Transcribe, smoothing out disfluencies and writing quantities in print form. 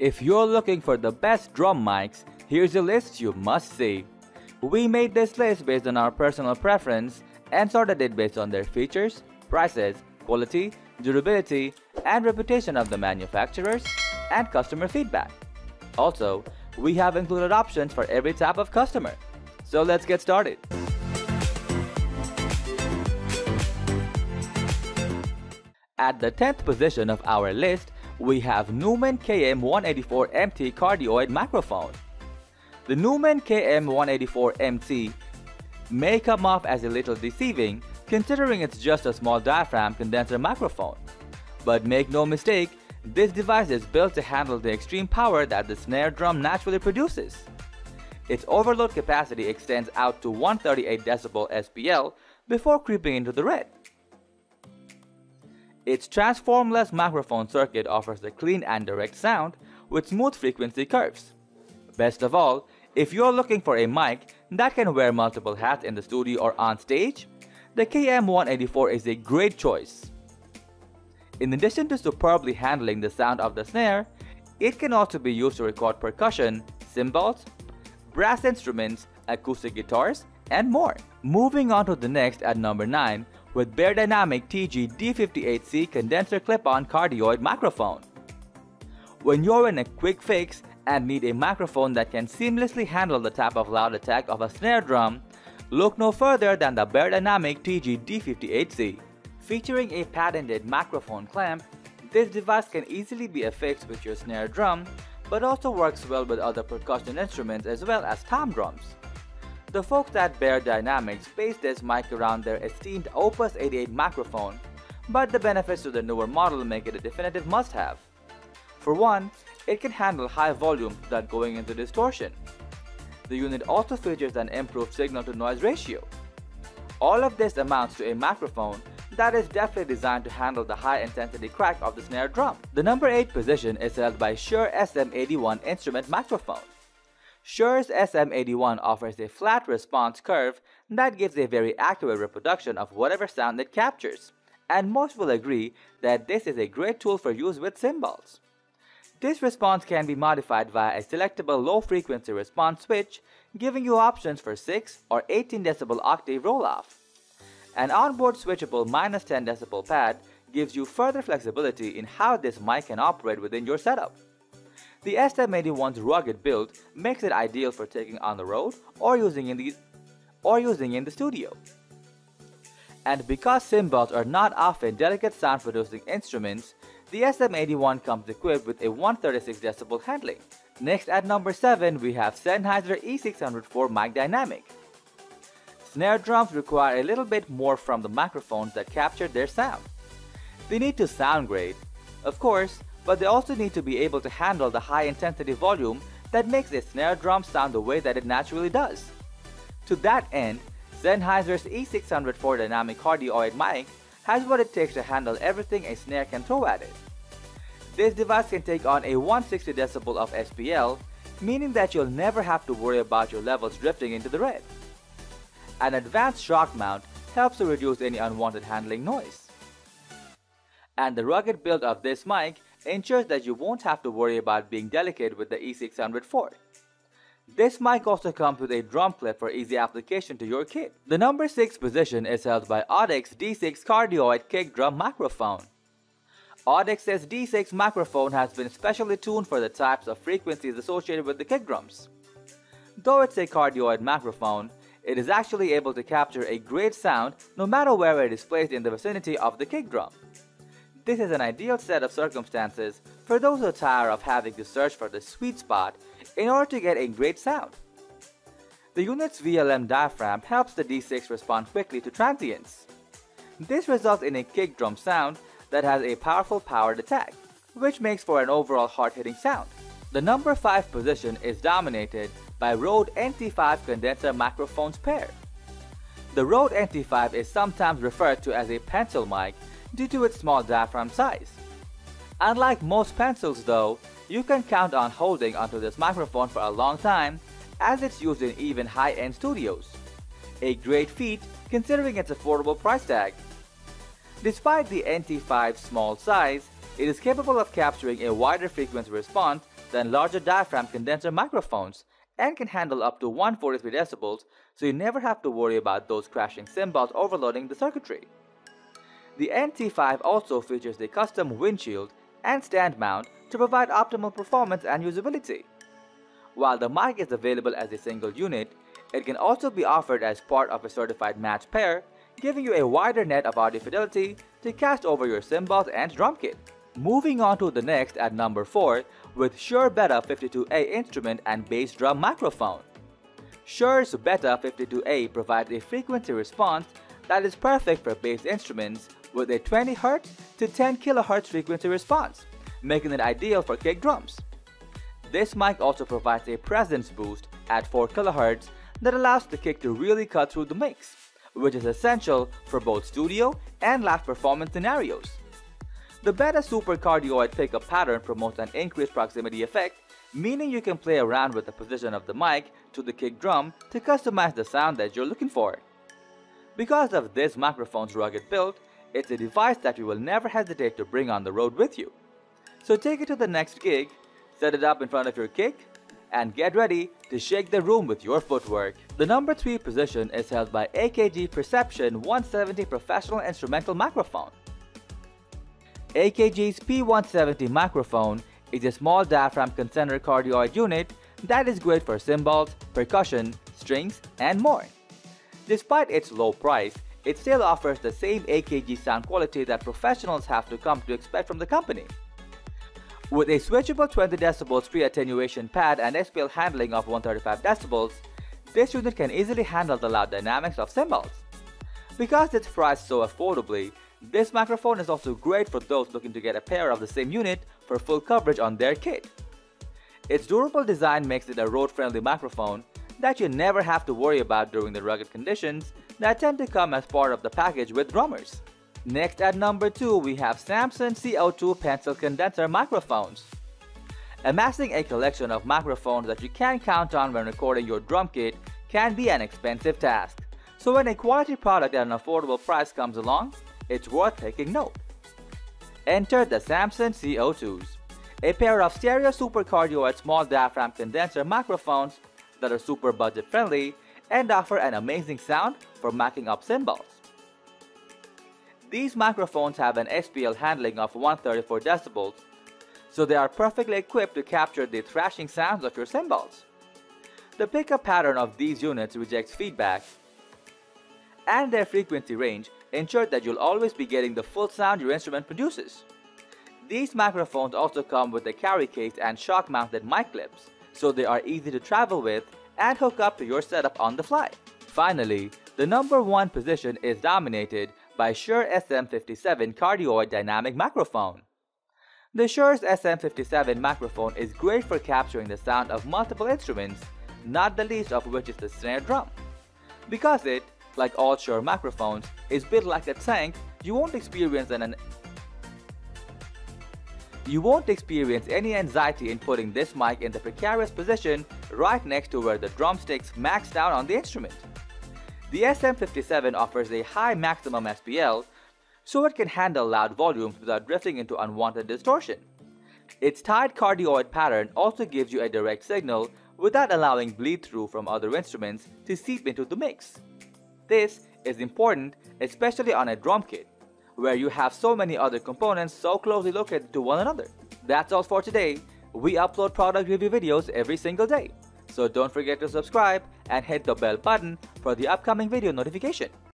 If you're looking for the best drum mics, here's a list you must see. We made this list based on our personal preference and sorted it based on their features, prices, quality, durability, and reputation of the manufacturers, and customer feedback. Also, we have included options for every type of customer. So let's get started. At the 10th position of our list, we have Neumann KM184MT cardioid microphone. The Neumann KM184MT may come off as a little deceiving considering it's just a small diaphragm condenser microphone. But make no mistake, this device is built to handle the extreme power that the snare drum naturally produces. Its overload capacity extends out to 138 decibel SPL before creeping into the red. Its transformless microphone circuit offers a clean and direct sound with smooth frequency curves. Best of all, if you're looking for a mic that can wear multiple hats in the studio or on stage, the KM184 is a great choice. In addition to superbly handling the sound of the snare, it can also be used to record percussion, cymbals, brass instruments, acoustic guitars, and more. Moving on to the next at number 9, with Beyerdynamic TG-D58C condenser clip-on cardioid microphone. When you're in a quick fix and need a microphone that can seamlessly handle the type of loud attack of a snare drum, look no further than the Beyerdynamic TG-D58C. Featuring a patented microphone clamp, this device can easily be affixed with your snare drum, but also works well with other percussion instruments as well as tom drums. The folks at Beyerdynamic based this mic around their esteemed Opus 88 microphone, but the benefits to the newer model make it a definitive must-have. For one, it can handle high volume without going into distortion. The unit also features an improved signal-to-noise ratio. All of this amounts to a microphone that is definitely designed to handle the high-intensity crack of the snare drum. The number 8 position is held by Shure SM81 instrument microphone. Shure's SM81 offers a flat response curve that gives a very accurate reproduction of whatever sound it captures, and most will agree that this is a great tool for use with cymbals. This response can be modified via a selectable low-frequency response switch, giving you options for 6 or 18 decibel octave roll-off. An onboard switchable -10 decibel pad gives you further flexibility in how this mic can operate within your setup. The SM81's rugged build makes it ideal for taking on the road or using in the studio. And because cymbals are not often delicate sound-producing instruments, the SM81 comes equipped with a 136 decibel handling. Next at number 7, we have Sennheiser E604 mic dynamic. Snare drums require a little bit more from the microphones that capture their sound. They need to sound great, of course, but they also need to be able to handle the high-intensity volume that makes a snare drum sound the way that it naturally does. To that end, Sennheiser's E604 dynamic cardioid mic has what it takes to handle everything a snare can throw at it. This device can take on a 160 decibel of SPL, meaning that you'll never have to worry about your levels drifting into the red. An advanced shock mount helps to reduce any unwanted handling noise. And the rugged build of this mic ensures that you won't have to worry about being delicate with the E604. This mic also comes with a drum clip for easy application to your kit. The number 6 position is held by Audix D6 cardioid kick drum microphone. Audix's D6 microphone has been specially tuned for the types of frequencies associated with the kick drums. Though it's a cardioid microphone, it is actually able to capture a great sound no matter where it is placed in the vicinity of the kick drum. This is an ideal set of circumstances for those who tire of having to search for the sweet spot in order to get a great sound. The unit's VLM diaphragm helps the D6 respond quickly to transients. This results in a kick drum sound that has a powerful powered attack, which makes for an overall hard-hitting sound. The number 5 position is dominated by Rode NT5 condenser microphones pair. The Rode NT5 is sometimes referred to as a pencil mic due to its small diaphragm size. Unlike most pencils though, you can count on holding onto this microphone for a long time as it's used in even high-end studios. A great feat considering its affordable price tag. Despite the NT5's small size, It is capable of capturing a wider frequency response than larger diaphragm condenser microphones and can handle up to 143 decibels, so you never have to worry about those crashing cymbals overloading the circuitry. The NT5 also features a custom windshield and stand mount to provide optimal performance and usability. While the mic is available as a single unit, it can also be offered as part of a certified match pair, giving you a wider net of audio fidelity to cast over your cymbals and drum kit. Moving on to the next at number 4 with Shure Beta 52A instrument and bass drum microphone. Shure's Beta 52A provides a frequency response that is perfect for bass instruments with a 20Hz to 10kHz frequency response, making it ideal for kick drums. This mic also provides a presence boost at 4kHz that allows the kick to really cut through the mix, which is essential for both studio and live performance scenarios. The Beta super cardioid pickup pattern promotes an increased proximity effect, meaning you can play around with the position of the mic to the kick drum to customize the sound that you're looking for. Because of this microphone's rugged build, it's a device that you will never hesitate to bring on the road with you. So take it to the next gig, set it up in front of your kick, and get ready to shake the room with your footwork. The number 3 position is held by AKG Perception 170 Professional Instrumental Microphone. AKG's P170 microphone is a small diaphragm condenser cardioid unit that is great for cymbals, percussion, strings, and more. Despite its low price, it still offers the same AKG sound quality that professionals have to come to expect from the company. With a switchable 20 decibels pre-attenuation pad and SPL handling of 135 decibels, this unit can easily handle the loud dynamics of cymbals. Because it's priced so affordably, this microphone is also great for those looking to get a pair of the same unit for full coverage on their kit. Its durable design makes it a road-friendly microphone that you never have to worry about during the rugged conditions that tend to come as part of the package with drummers. Next at number 2 we have Samson CO2 pencil condenser microphones. Amassing a collection of microphones that you can count on when recording your drum kit can be an expensive task. So when a quality product at an affordable price comes along, it's worth taking note. Enter the Samson CO2s, a pair of stereo supercardioid small diaphragm condenser microphones that are super budget friendly and offer an amazing sound for macking up cymbals. These microphones have an SPL handling of 134 decibels, so they are perfectly equipped to capture the thrashing sounds of your cymbals. The pickup pattern of these units rejects feedback, and their frequency range ensures that you'll always be getting the full sound your instrument produces. These microphones also come with a carry case and shock-mounted mic clips, so they are easy to travel with and hook up to your setup on the fly. Finally, the number 1 position is dominated by Shure SM57 cardioid dynamic microphone. The Shure's SM57 microphone is great for capturing the sound of multiple instruments, not the least of which is the snare drum. Because it, like all Shure microphones, is built like a tank, you won't experience any anxiety in putting this mic in the precarious position right next to where the drumsticks max down on the instrument. The SM57 offers a high maximum SPL, so it can handle loud volumes without drifting into unwanted distortion. Its tight cardioid pattern also gives you a direct signal without allowing bleed-through from other instruments to seep into the mix. This is important, especially on a drum kit, where you have so many other components so closely located to one another. That's all for today. We upload product review videos every single day, so don't forget to subscribe and hit the bell button for the upcoming video notification.